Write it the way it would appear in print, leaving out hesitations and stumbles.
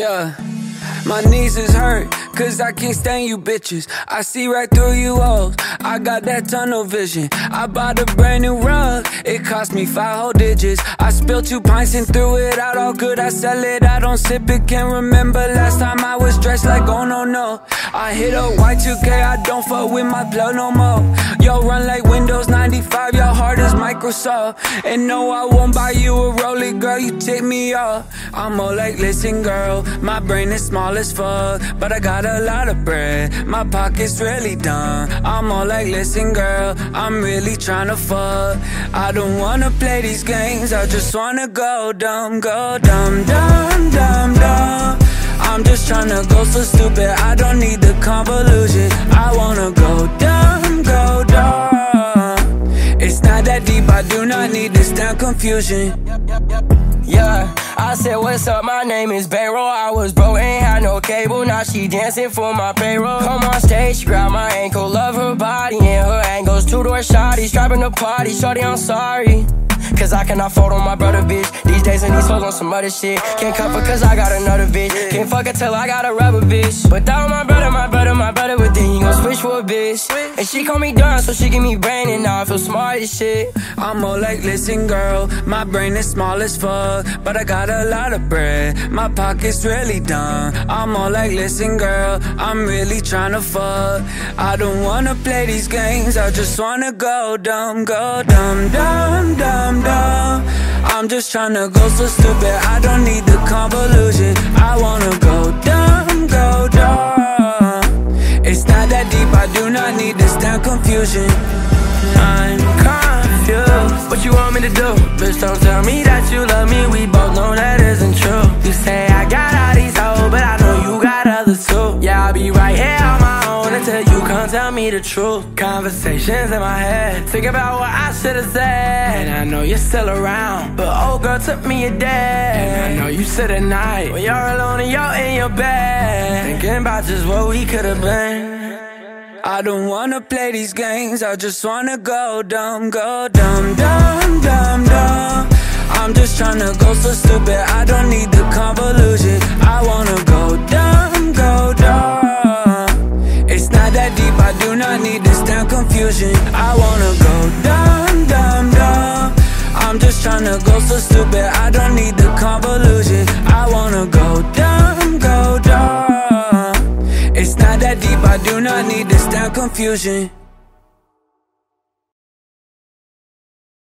Yeah, my knees is hurt, cause I can't stand you bitches. I see right through you all, I got that tunnel vision. I bought a brand new rug, it cost me 5 whole digits. I spilled 2 pints and threw it out, all good, I sell it, I don't sip it. Can't remember last time I was dressed like, oh no no. I hit a Y2K, I don't fuck with my plug no more. Yo, run like Windows 95, your heart is Microsoft. And no, I won't buy you a Rollie, girl, you take me off. I'm all like, listen girl, my brain is small as fuck, but I got a lot of bread, my pocket's really done. I'm all like, listen girl, I'm really tryna fuck. I don't wanna play these games, I just wanna go dumb, dumb, dumb, dumb. I'm just tryna go so stupid, I don't need the convolution. I wanna go dumb, go dumb. It's not that deep, I do not need this damn confusion. Yeah, I said, what's up, my name is Bankrol. I was broke, ain't had no cable, now she dancing for my payroll. Come on stage, grab my ankle, love her body and her angles. 2-door shotties, driving the party, shorty, I'm sorry, cause I cannot fold on my brother, bitch. These days and these hoes on some other shit. Can't cuff her cause I got another bitch. Can't fuck her till I got a rubber, bitch. Without my brother, my brother, my brother, but then he gon' switch for a bitch. And she call me dumb, so she give me brain, and now I feel smart as shit. I'm all like, listen girl, my brain is small as fuck, but I got a lot of bread, my pocket's really done. I'm all like, listen girl, I'm really tryna fuck. I don't wanna play these games, I just wanna go dumb, dumb, dumb, dumb. I'm just tryna go so stupid, I don't need the convolution. I wanna go dumb. It's not that deep, I do not need this damn confusion. I'm confused, what you want me to do? Bitch, don't tell me that you love me, we both know that isn't true. You say I got all these hoes, but I know you got others too. Yeah, I'll be right here on my own until you come tell me the truth. Conversations in my head, think about what I should've said. And I know you're still around, but old girl took me a day. And I know you sit at night, when you're alone and you're in your bed, thinking about just what we could've been. I don't wanna play these games, I just wanna go dumb, dumb, dumb, dumb. I'm just tryna go so stupid, I don't need the convolution. I wanna go dumb. It's not that deep, I do not need this damn confusion. I wanna go dumb, dumb, dumb. I'm just tryna go so stupid, I don't need the convolution. I wanna go dumb. It's not that deep, I do not need this damn confusion.